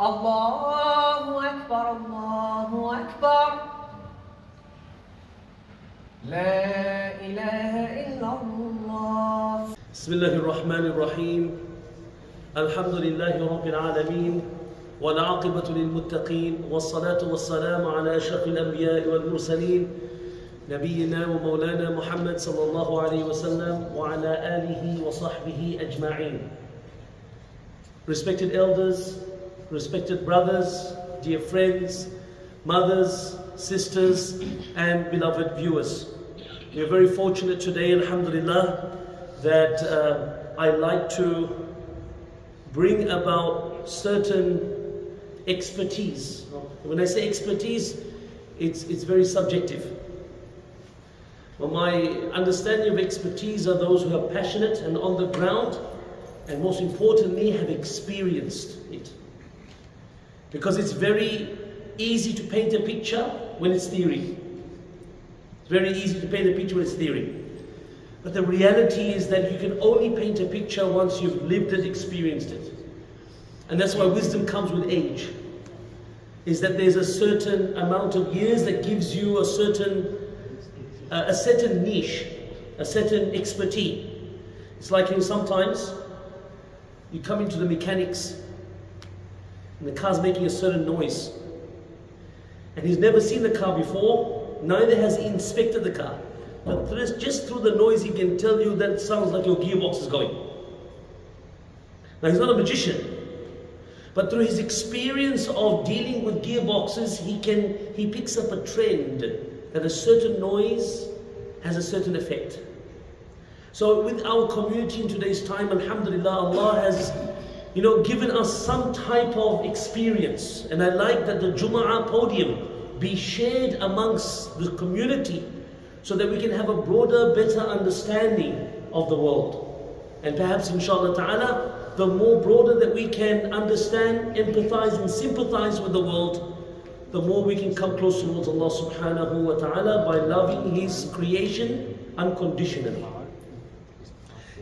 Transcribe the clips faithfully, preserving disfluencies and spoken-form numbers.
Allahu Akbar, Allahu Akbar. La ilaha illallah. Bismillahir Rahmanir Rahim. Alhamdulillahi Rabbil Alameen. والعاقبة للمتقين والصلاة والسلام على أشرف الأنبياء والمرسلين نبينا ومولانا محمد صلى الله عليه وسلم وعلى آله وصحبه أجمعين. Respected elders, respected brothers, dear friends, mothers, sisters and beloved viewers. We are very fortunate today, alhamdulillah, that uh, I'd like to bring about certain expertise. When I say expertise, it's, it's very subjective. Well, my understanding of expertise are those who are passionate and on the ground, and most importantly, have experienced it. Because it's very easy to paint a picture when it's theory. It's very easy to paint a picture when it's theory. But the reality is that you can only paint a picture once you've lived it, experienced it. And that's why wisdom comes with age. Is that there's a certain amount of years that gives you a certain, uh, a certain niche, a certain expertise. It's like, you know, sometimes you come into the mechanics and the car's making a certain noise. And he's never seen the car before, neither has he inspected the car. But just through the noise he can tell you that it sounds like your gearbox is going. Now, he's not a magician. But through his experience of dealing with gearboxes, he can he picks up a trend that a certain noise has a certain effect. So with our community in today's time, alhamdulillah, Allah has, you know, given us some type of experience. And I like that the Jumu'ah podium be shared amongst the community so that we can have a broader, better understanding of the world. And perhaps, inshallah ta'ala, the more broader that we can understand, empathize and sympathize with the world, the more we can come close towards Allah subhanahu wa ta'ala by loving His creation unconditionally.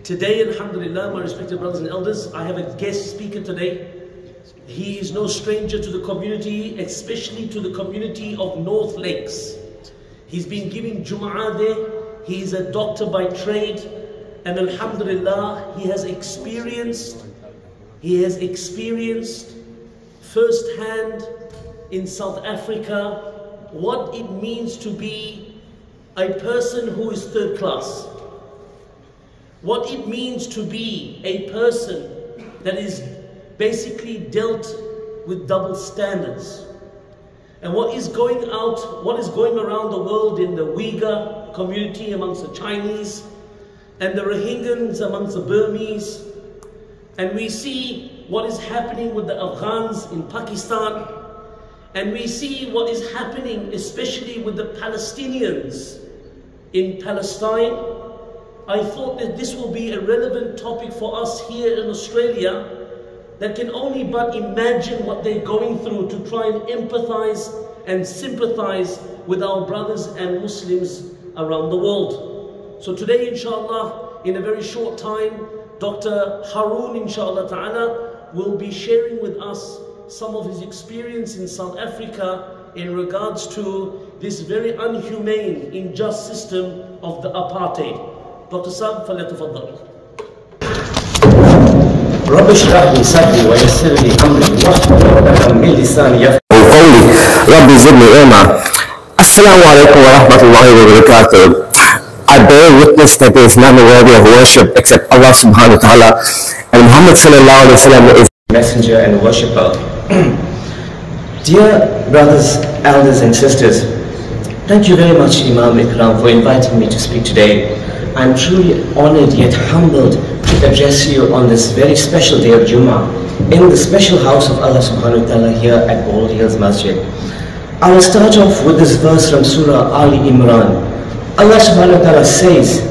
Today, alhamdulillah, my respected brothers and elders, I have a guest speaker today. He is no stranger to the community, especially to the community of North Lakes. He's been giving Jumu'ah there. He is a doctor by trade. And alhamdulillah, he has experienced, he has experienced firsthand in South Africa what it means to be a person who is third class. What it means to be a person that is basically dealt with double standards. And what is going out, what is going around the world in the Uyghur community amongst the Chinese, and the Rohingyans amongst the Burmese, and we see what is happening with the Afghans in Pakistan, and we see what is happening especially with the Palestinians in Palestine. I thought that this will be a relevant topic for us here in Australia that can only but imagine what they're going through to try and empathize and sympathize with our brothers and Muslims around the world. So today, inshallah, in a very short time, Doctor Haroon, inshallah ta'ala, will be sharing with us some of his experience in South Africa in regards to this very unhumane, unjust system of the apartheid. Doctor Saab, falyatafaddal. رب اشرح لي صدري ويسر لي امري واحلل عقدة من لساني يفقهوا قولي رب زدني علما. السلام عليكم ورحمة الله وبركاته. I bear witness that there is none worthy of worship except Allah subhanahu wa ta'ala, and Muhammad sallallahu alayhi wa sallam is messenger and worshipper. Dear brothers, elders and sisters, thank you very much Imam Ikram for inviting me to speak today. I'm truly honored yet humbled to address you on this very special day of Jumu'ah in the special house of Allah subhanahu wa ta'ala here at Bald Hills Masjid. I will start off with this verse from Surah Ali Imran. Allah subhanahu wa ta'ala says,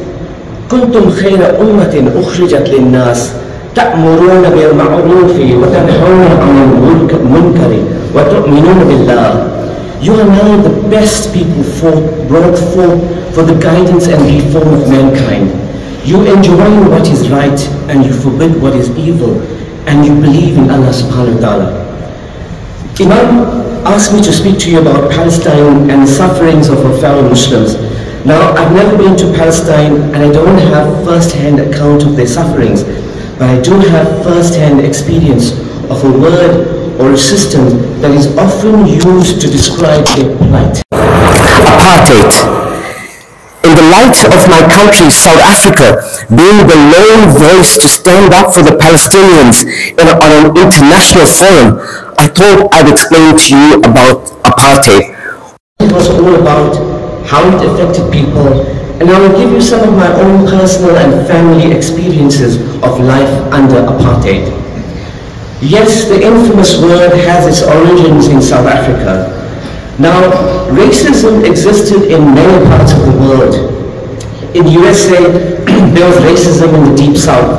كنتم خير أمة أخرجت للناس تأمرون بالمعروف وتنهون عن المنكر وتؤمنون بالله. You are now the best people for, brought forth for the guidance and reform of mankind. You enjoin what is right and you forbid what is evil, and you believe in Allah subhanahu wa ta'ala. Imam asked me to speak to you about Palestine and the sufferings of our fellow Muslims. Now, I've never been to Palestine and I don't have first-hand account of their sufferings, but I do have first-hand experience of a word or a system that is often used to describe their plight. Apartheid. In the light of my country, South Africa, being the lone voice to stand up for the Palestinians in, on an international forum, I thought I'd explain to you about apartheid. It was all about how it affected people, and I will give you some of my own personal and family experiences of life under apartheid. Yes, the infamous word has its origins in South Africa. Now, racism existed in many parts of the world. In the U S A, there was racism in the Deep South.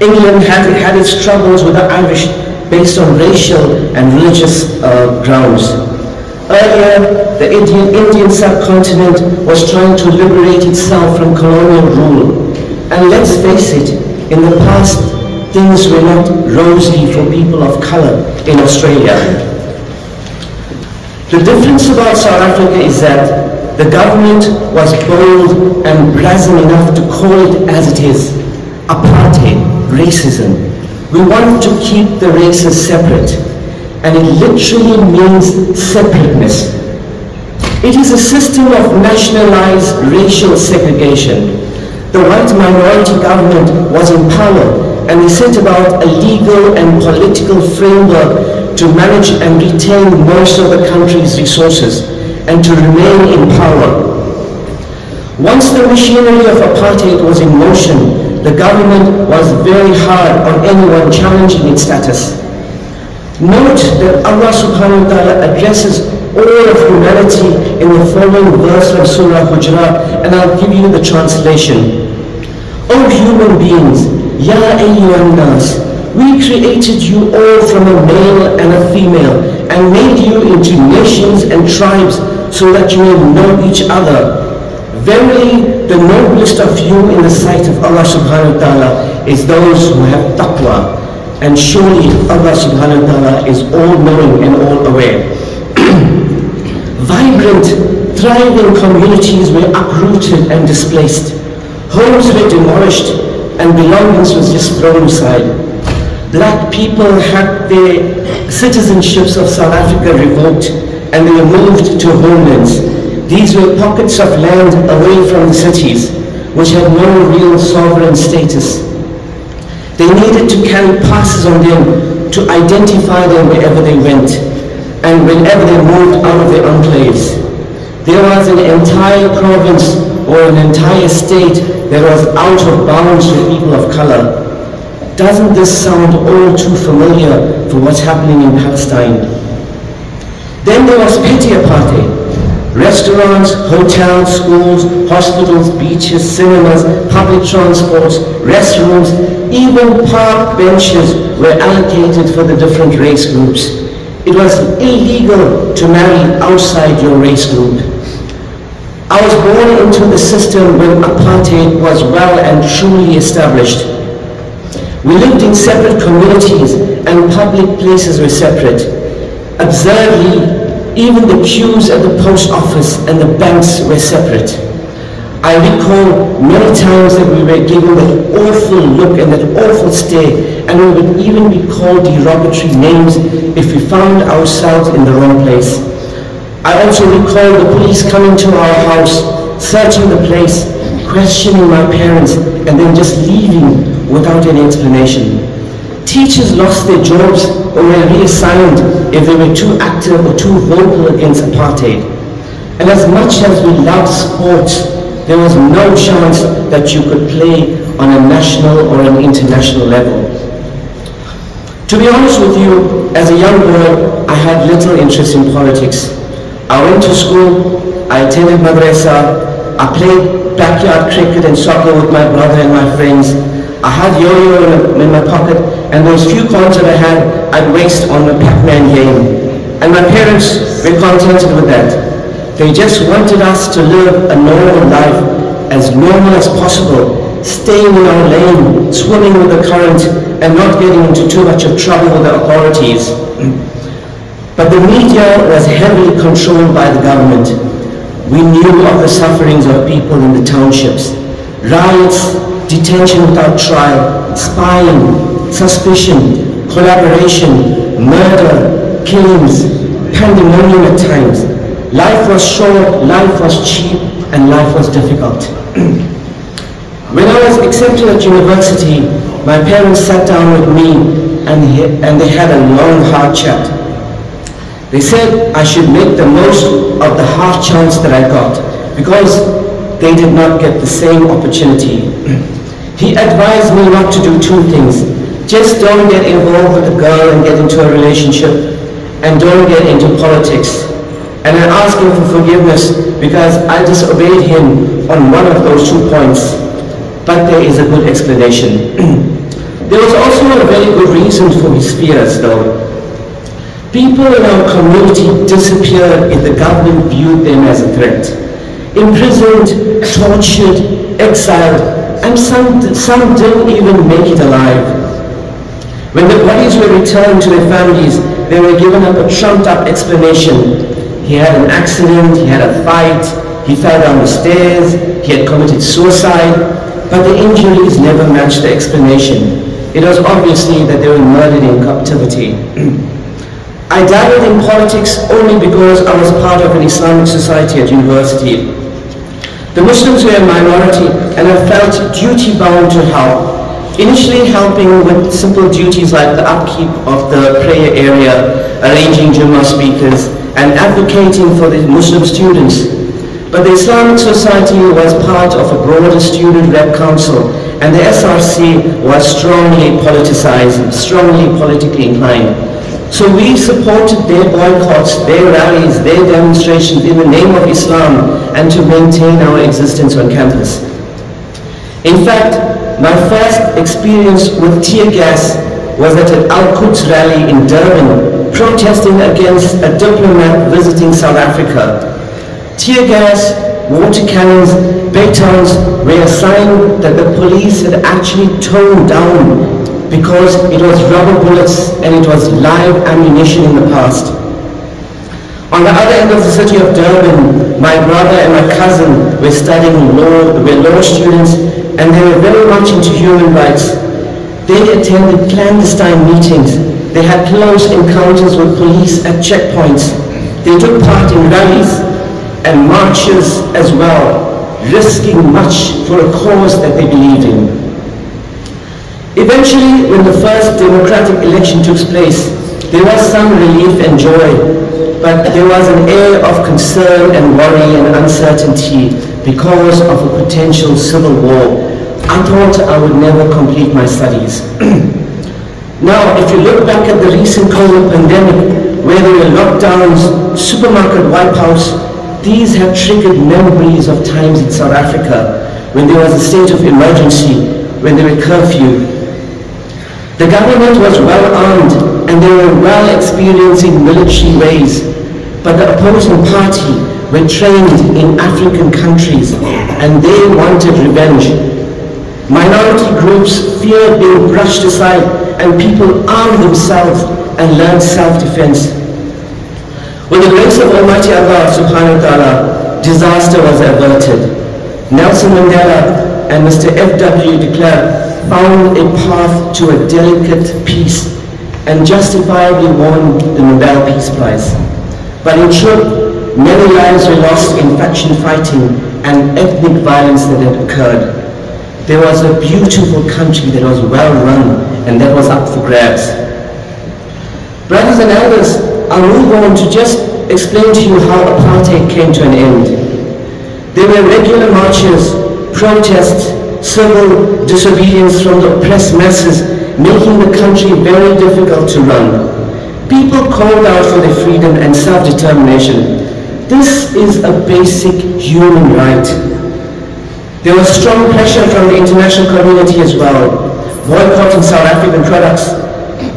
England had, had its troubles with the Irish based on racial and religious uh, grounds. Earlier, the Indian, Indian subcontinent was trying to liberate itself from colonial rule. And let's face it, in the past, things were not rosy for people of color in Australia. The difference about South Africa is that the government was bold and brazen enough to call it as it is, apartheid, racism. We want to keep the races separate, and it literally means separateness. It is a system of nationalized racial segregation. The white minority government was in power, and they set about a legal and political framework to manage and retain most of the country's resources and to remain in power. Once the machinery of apartheid was in motion, the government was very hard on anyone challenging its status. Note that Allah subhanahu wa ta'ala addresses all of humanity in the following verse from Surah Al-Hujurat, and I'll give you the translation. O human beings, Ya ayyuhan nas, we created you all from a male and a female and made you into nations and tribes so that you will know each other. Verily, the noblest of you in the sight of Allah subhanahu wa ta'ala is those who have taqwa. And surely Allah subhanahu wa ta'ala is all-knowing and all-aware. Vibrant, thriving communities were uprooted and displaced. Homes were demolished and belongings was just thrown aside. Black people had their citizenships of South Africa revoked and they were moved to homelands. These were pockets of land away from the cities, which had no real sovereign status. They needed to carry passes on them to identify them wherever they went and whenever they moved out of their enclaves. There was an entire province or an entire state that was out of bounds for people of color. Doesn't this sound all too familiar for what's happening in Palestine? Then there was petty apartheid. Restaurants, hotels, schools, hospitals, beaches, cinemas, public transports, restrooms, even park benches were allocated for the different race groups. It was illegal to marry outside your race group. I was born into the system when apartheid was well and truly established. We lived in separate communities and public places were separate. Absurdly, even the queues at the post office and the banks were separate. I recall many times that we were given that awful look and that awful stare, and we would even be called derogatory names if we found ourselves in the wrong place. I also recall the police coming to our house, searching the place, questioning my parents, and then just leaving without any explanation. Teachers lost their jobs or were reassigned if they were too active or too vocal against apartheid. And as much as we loved sports, there was no chance that you could play on a national or an international level. To be honest with you, as a young boy, I had little interest in politics. I went to school, I attended madrasa, I played backyard cricket and soccer with my brother and my friends. I had yo-yo in my pocket, and those few coins that I had, I'd waste on the Pac-Man game. And my parents were contented with that. They just wanted us to live a normal life, as normal as possible, staying in our lane, swimming with the current, and not getting into too much of trouble with the authorities. But the media was heavily controlled by the government. We knew of the sufferings of people in the townships. Riots, detention without trial, spying, suspicion, collaboration, murder, killings, pandemonium at times. Life was short, life was cheap, and life was difficult. When I was accepted at university, my parents sat down with me and, he, and they had a long, hard chat. They said I should make the most of the half chance that I got because they did not get the same opportunity. He advised me not to do two things. Just don't get involved with a girl and get into a relationship, and don't get into politics. And I asked him for forgiveness because I disobeyed him on one of those two points. But there is a good explanation. There was also a very good reason for his fears though. People in our community disappeared if the government viewed them as a threat. Imprisoned, tortured, exiled, and some, some didn't even make it alive. When the bodies were returned to their families, they were given up a trumped-up explanation. He had an accident, he had a fight, he fell down the stairs, he had committed suicide, but the injuries never matched the explanation. It was obviously that they were murdered in captivity. I dabbled in politics only because I was part of an Islamic society at university. The Muslims were a minority and I felt duty-bound to help. Initially helping with simple duties like the upkeep of the prayer area, arranging Jummah speakers, and advocating for the Muslim students. But the Islamic Society was part of a broader student rep council, and the S R C was strongly politicized, strongly politically inclined. So we supported their boycotts, their rallies, their demonstrations in the name of Islam, and to maintain our existence on campus. In fact, my first experience with tear gas was at an Al-Quds rally in Durban, protesting against a diplomat visiting South Africa. Tear gas, water cannons, batons were a sign that the police had actually toned down because it was rubber bullets and it was live ammunition in the past. On the other end of the city of Durban, my brother and my cousin were studying law, were law students, and they were very much into human rights. They attended clandestine meetings. They had close encounters with police at checkpoints. They took part in rallies and marches as well, risking much for a cause that they believed in. Eventually, when the first democratic election took place, there was some relief and joy. But there was an air of concern and worry and uncertainty because of a potential civil war. I thought I would never complete my studies. Now, if you look back at the recent COVID pandemic, where there were lockdowns, supermarket wipeouts, these have triggered memories of times in South Africa when there was a state of emergency, when there were curfew. The government was well armed, and they were well experiencing military ways, but the opposing party were trained in African countries and they wanted revenge. Minority groups feared being brushed aside and people armed themselves and learned self-defense. With the grace of Almighty Allah subhanahu wa ta'ala, disaster was averted. Nelson Mandela and Mister F W De Klerk found a path to a delicate peace and justifiably won the Nobel Peace Prize. But in truth, many lives were lost in faction fighting and ethnic violence that had occurred. There was a beautiful country that was well run and that was up for grabs. Brothers and elders, I'll move on to just explain to you how apartheid came to an end. There were regular marches, protests, civil disobedience from the oppressed masses, making the country very difficult to run. People called out for their freedom and self-determination. This is a basic human right. There was strong pressure from the international community as well. Boycotting South African products,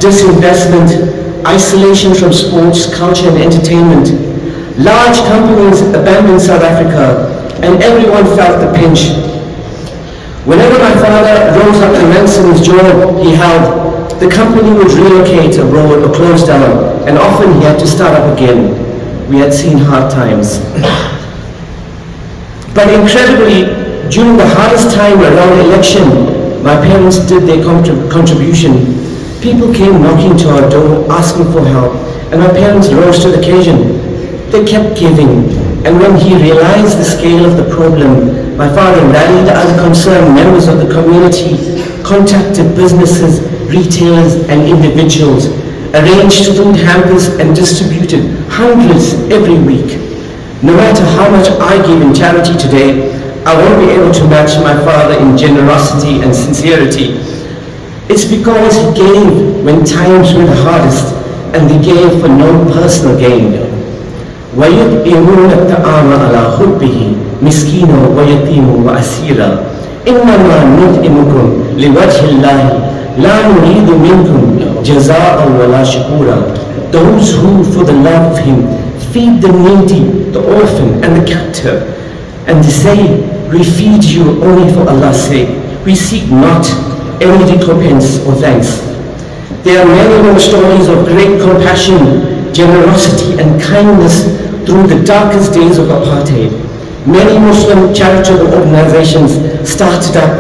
disinvestment, isolation from sports, culture and entertainment. Large companies abandoned South Africa and everyone felt the pinch. Whenever my father rose up to Manson's job, he held, the company would relocate abroad or close down, and often he had to start up again. We had seen hard times. But incredibly, during the hardest time around election, my parents did their contrib contribution. People came knocking to our door asking for help, and my parents rose to the occasion. They kept giving, and when he realized the scale of the problem, my father rallied other concerned members of the community, contacted businesses, retailers and individuals, arranged food hampers and distributed hundreds every week. No matter how much I give in charity today, I won't be able to match my father in generosity and sincerity. It's because he gave when times were the hardest, and he gave for no personal gain. وَيُطْعِمُونَ الطَّعَامَ عَلَى حُبِّهِ مِسْكِينًا وَيَتِيمًا وَأَسِيرًا إِنَّمَا نُطْعِمُكُمْ لِوَجْهِ اللَّهِ لَا نُرِيدُ مِنْكُمْ جَزَاءً وَلَا شُكُورًا. Those who for the love of him feed the needy, the orphan and the captive, and they say, we feed you only for Allah's sake, we seek not any recompense or thanks. There are many more stories of great compassion, generosity and kindness through the darkest days of apartheid. Many Muslim charitable organizations started up,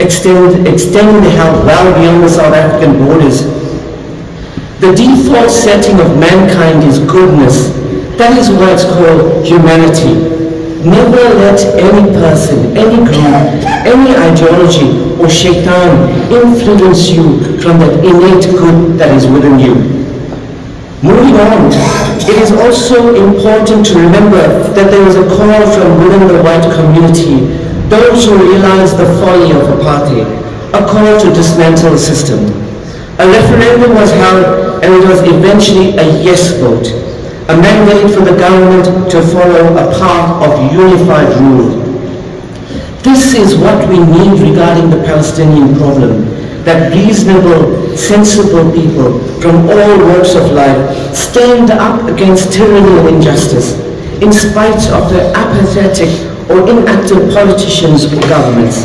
extended, extending the help well beyond the South African borders. The default setting of mankind is goodness. That is why it's called humanity. Never let any person, any group, any ideology or shaitan influence you from that innate good that is within you. Moving on, it is also important to remember that there was a call from within the white community, those who realized the folly of apartheid, a call to dismantle the system. A referendum was held and it was eventually a yes vote, a mandate for the government to follow a path of unified rule. This is what we need regarding the Palestinian problem, that reasonable, sensible people from all walks of life stand up against tyranny and injustice, in spite of the apathetic or inactive politicians or governments.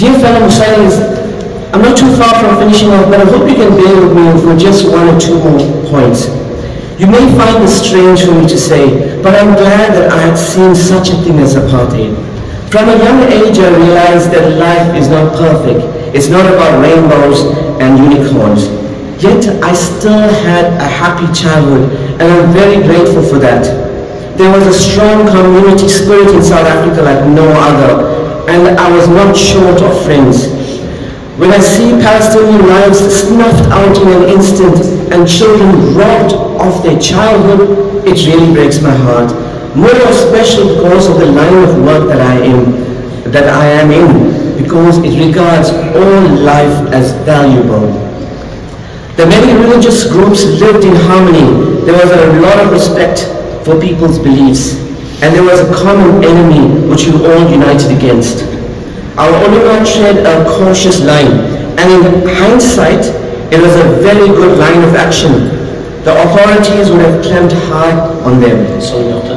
Dear fellow Muslims, I'm not too far from finishing off, but I hope you can bear with me for just one or two more points. You may find this strange for me to say, but I'm glad that I had seen such a thing as apartheid. From a young age, I realized that life is not perfect. It's not about rainbows and unicorns. Yet I still had a happy childhood and I'm very grateful for that. There was a strong community spirit in South Africa like no other, and I was not short of friends. When I see Palestinian lives snuffed out in an instant and children robbed of their childhood, it really breaks my heart. More especially because of the line of work that I am, that I am in. Because it regards all life as valuable. The many religious groups lived in harmony. There was a lot of respect for people's beliefs, and there was a common enemy which we all united against. Our ulama tread a cautious line, and in hindsight, it was a very good line of action. The authorities would have clamped hard on them. Sorry, doctor.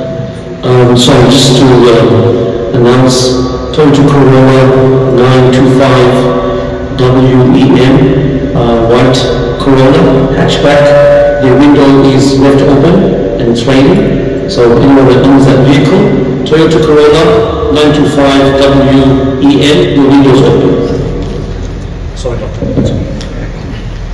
Um, sorry, just to uh, announce. Toyota Corolla nine two five W E M, uh, white Corolla hatchback. The window is left open and it's raining. So anyone that owns that vehicle, Toyota Corolla nine two five W E M, the window's open. Sorry, doctor.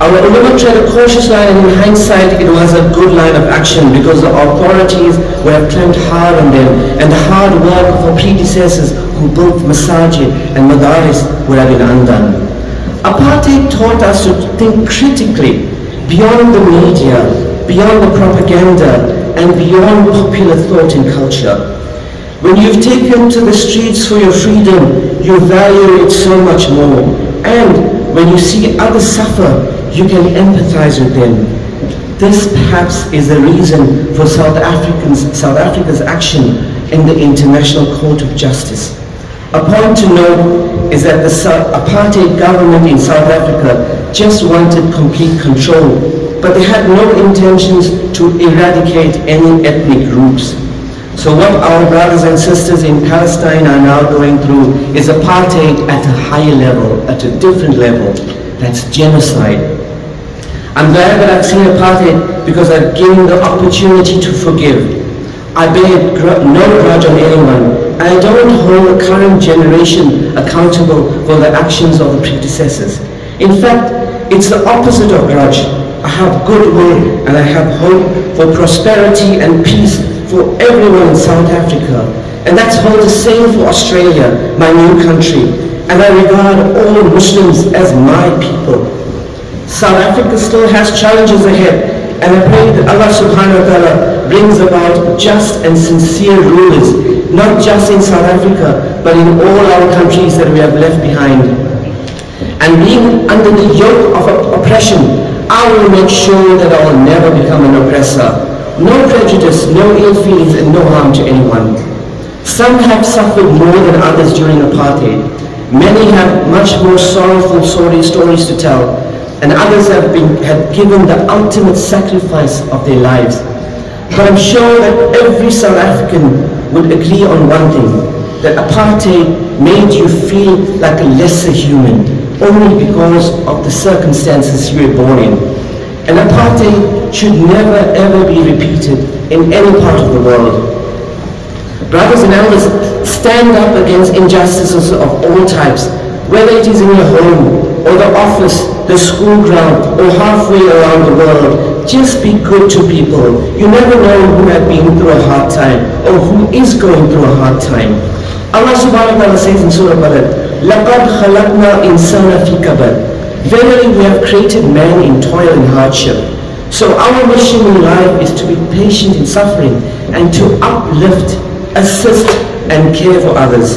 Our ulama tried a cautious line, and in hindsight it was a good line of action because the authorities were clamped hard on them, and the hard work of our predecessors who built masajid and madaris would have been undone. Apartheid taught us to think critically, beyond the media, beyond the propaganda, and beyond popular thought and culture. When you've taken to the streets for your freedom, you value it so much more. And when you see others suffer, you can empathize with them. This perhaps is the reason for South Africans, South Africa's action in the International Court of Justice. A point to note is that the apartheid government in South Africa just wanted complete control, but they had no intentions to eradicate any ethnic groups. So what our brothers and sisters in Palestine are now going through is apartheid at a higher level, at a different level. That's genocide. I'm glad that I've seen apartheid because I've given the opportunity to forgive. I bear gr no grudge on anyone, and I don't hold the current generation accountable for the actions of the predecessors. In fact, it's the opposite of grudge. I have goodwill and I have hope for prosperity and peace for everyone in South Africa. And that's how the same for Australia, my new country. And I regard all Muslims as my people. South Africa still has challenges ahead, and I pray that Allah subhanahu wa ta'ala brings about just and sincere rulers, not just in South Africa, but in all our countries that we have left behind. And being under the yoke of oppression, I will make sure that I will never become an oppressor. No prejudice, no ill feelings, and no harm to anyone. Some have suffered more than others during apartheid. Many have much more sorrowful stories to tell, and others have been have given the ultimate sacrifice of their lives. But I'm sure that every South African would agree on one thing, that apartheid made you feel like a lesser human, only because of the circumstances you were born in. And apartheid should never ever be repeated in any part of the world. Brothers and elders, stand up against injustices of all types, whether it is in your home, or the office, the school ground, or halfway around the world. Just be good to people. You never know who have been through a hard time, or who is going through a hard time. Allah subhanahu wa ta'ala says in Surah Baqarah, لَقَدْ خَلَقْنَا إِنسَانَ فِي كَبَدٍ. Verily we have created man in toil and hardship. So our mission in life is to be patient in suffering, and to uplift, assist, and care for others.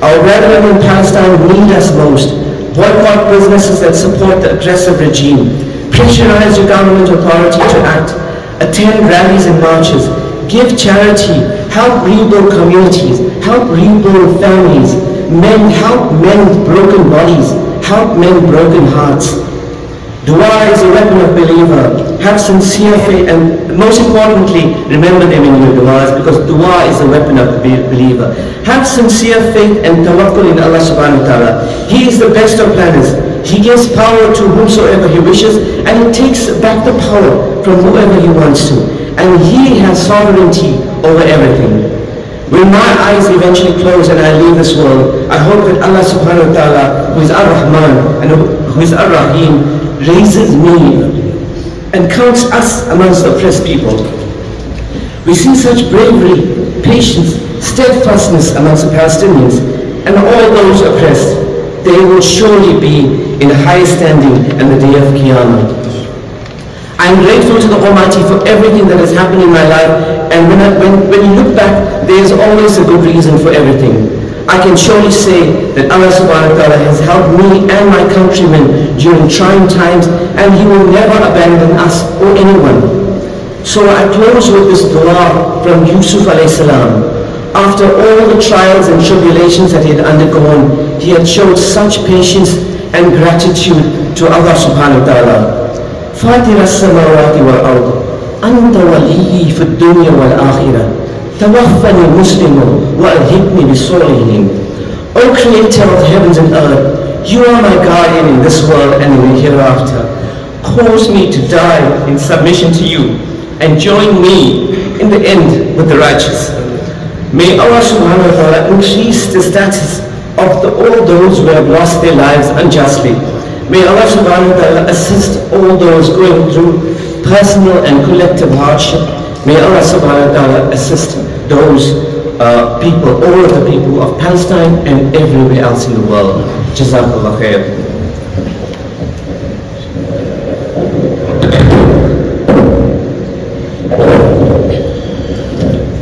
Our brethren in Palestine need us most. Boycott businesses that support the oppressive regime. Pressurize your government authority to act. Attend rallies and marches. Give charity. Help rebuild communities. Help rebuild families. Men, help men with broken bodies. Help men with broken hearts. Dua is a weapon of believer. Have sincere faith, and most importantly, remember them in your duas, because dua is a weapon of the believer. Have sincere faith and tawakkul in Allah subhanahu wa ta'ala. He is the best of planners. He gives power to whomsoever he wishes, and he takes back the power from whoever he wants to. And he has sovereignty over everything. When my eyes eventually close and I leave this world, I hope that Allah subhanahu wa ta'ala, who is Ar-Rahman and who is Ar-Rahim, raises me and counts us amongst oppressed people. We see such bravery, patience, steadfastness amongst the Palestinians, and all those oppressed. They will surely be in high standing on the day of Qiyamah. I am grateful to the Almighty for everything that has happened in my life, and when, I, when, when you look back, there is always a good reason for everything. I can surely say that Allah subhanahu wa ta'ala has helped me and my countrymen during trying times, and He will never abandon us or anyone. So I close with this dua from Yusuf alayhi salam. After all the trials and tribulations that he had undergone, he had showed such patience and gratitude to Allah subhanahu wa ta'ala. فَاتِرَ السَّمَاوَاتِ وَالْأَرْضِ أَنْتَ وَلِيِّي فِي الدُّنْيَا وَالْآخِرَةِ توفني مسلم وألهمني بصالحين. O Creator of heavens and earth, you are my guardian in this world and in the hereafter. Cause me to die in submission to you, and join me in the end with the righteous. May Allah subhanahu wa ta'ala increase the status of the, all those who have lost their lives unjustly. May Allah subhanahu wa ta'ala assist all those going through personal and collective hardship. May Allah subhanahu wa ta'ala assist those uh, people, all of the people of Palestine and everywhere else in the world. Jazakallah khair.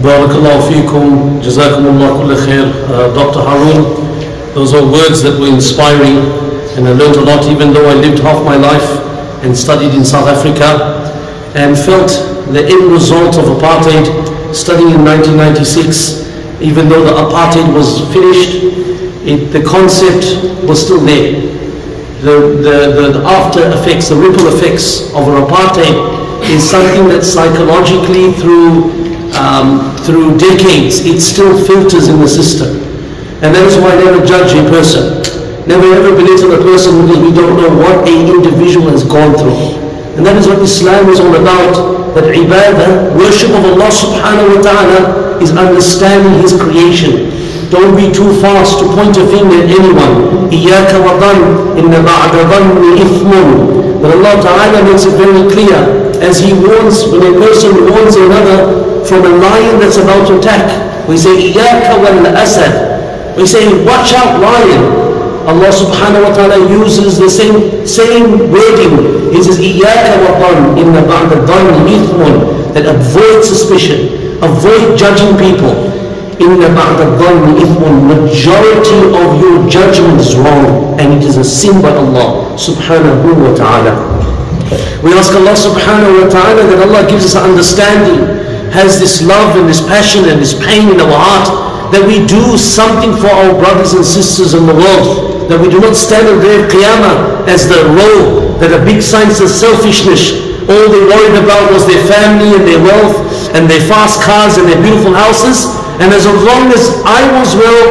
Barakallahu feekum. Jazakumullah kulli khair. Doctor Haroon, those are words that were inspiring, and I learned a lot, even though I lived half my life and studied in South Africa and felt the end result of apartheid, studying in nineteen ninety-six, even though the apartheid was finished, it, the concept was still there. The, the, the, the after effects, the ripple effects of an apartheid is something that psychologically through, um, through decades, it still filters in the system. And that is why I never judge a person. Never ever belate on a person because we don't know what an individual has gone through. And that is what Islam is all about. That ibadah, worship of Allah subhanahu wa ta'ala, is understanding His creation. Don't be too fast to point a finger at anyone. إِيَّاكَ وَظَنْ إِنَّ بَعْدَ ظَنِّ إِثْمٌ. But Allah ta'ala makes it very clear, as He warns, when a person warns another from a lion that's about to attack, we say, إِيَّاكَ وَالْأَسَدْ. We say, watch out, lion. Allah subhanahu wa ta'ala uses the same same wording. He says, إِيَّاكَ وَظَنْ إِنَّ بَعْدَ ظَنِّ إِثْمٌ. That avoid suspicion, avoid judging people. إِنَّ بَعْدَ ظَنِّ إِثْمٌ. Majority of your judgment is wrong, and it is a sin by Allah subhanahu wa ta'ala. We ask Allah subhanahu wa ta'ala that Allah gives us understanding, has this love and this passion and this pain in our heart, that we do something for our brothers and sisters in the world, that we do not stand on the day of Qiyamah as the role, that a big sign says selfishness. All they worried about was their family and their wealth and their fast cars and their beautiful houses, and as long as I was well,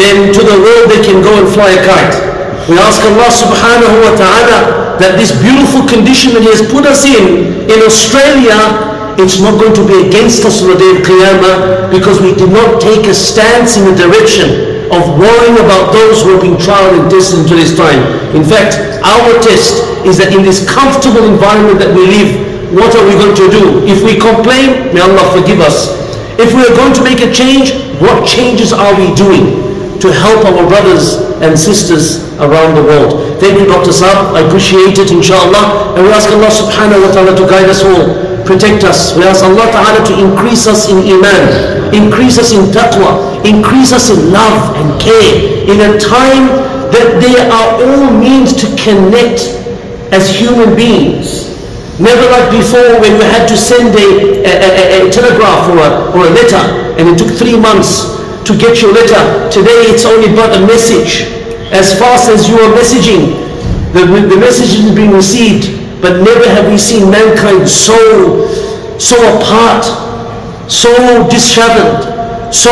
then to the world they can go and fly a kite. We ask Allah subhanahu wa ta'ala that this beautiful condition that He has put us in, in Australia, it's not going to be against us on the day of Qiyamah, because we did not take a stance in the direction of worrying about those who have been tried and tested until this time. In fact, our test is that in this comfortable environment that we live, what are we going to do? If we complain, may Allah forgive us. If we are going to make a change, what changes are we doing to help our brothers and sisters around the world? Thank you, Doctor Saab. I appreciate it, inshallah. And we ask Allah subhanahu wa ta'ala to guide us all, protect us. We ask Allah Ta'ala to increase us in Iman, increase us in Taqwa, increase us in love and care, in a time that there are all means to connect as human beings. Never like before, when we had to send a, a, a, a telegraph or a, or a letter, and it took three months to get your letter. Today it's only but a message. As fast as you are messaging, the, the message is being received. But never have we seen mankind so, so apart, so disheveled, so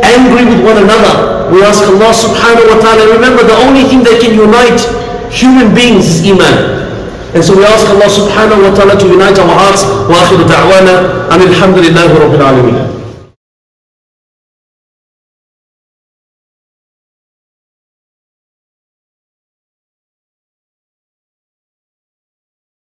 angry with one another. We ask Allah subhanahu wa ta'ala, remember the only thing that can unite human beings is Iman. And so we ask Allah subhanahu wa ta'ala to unite our hearts. Wa akhiru da'wana, alhamdulillahi rabbil alameen.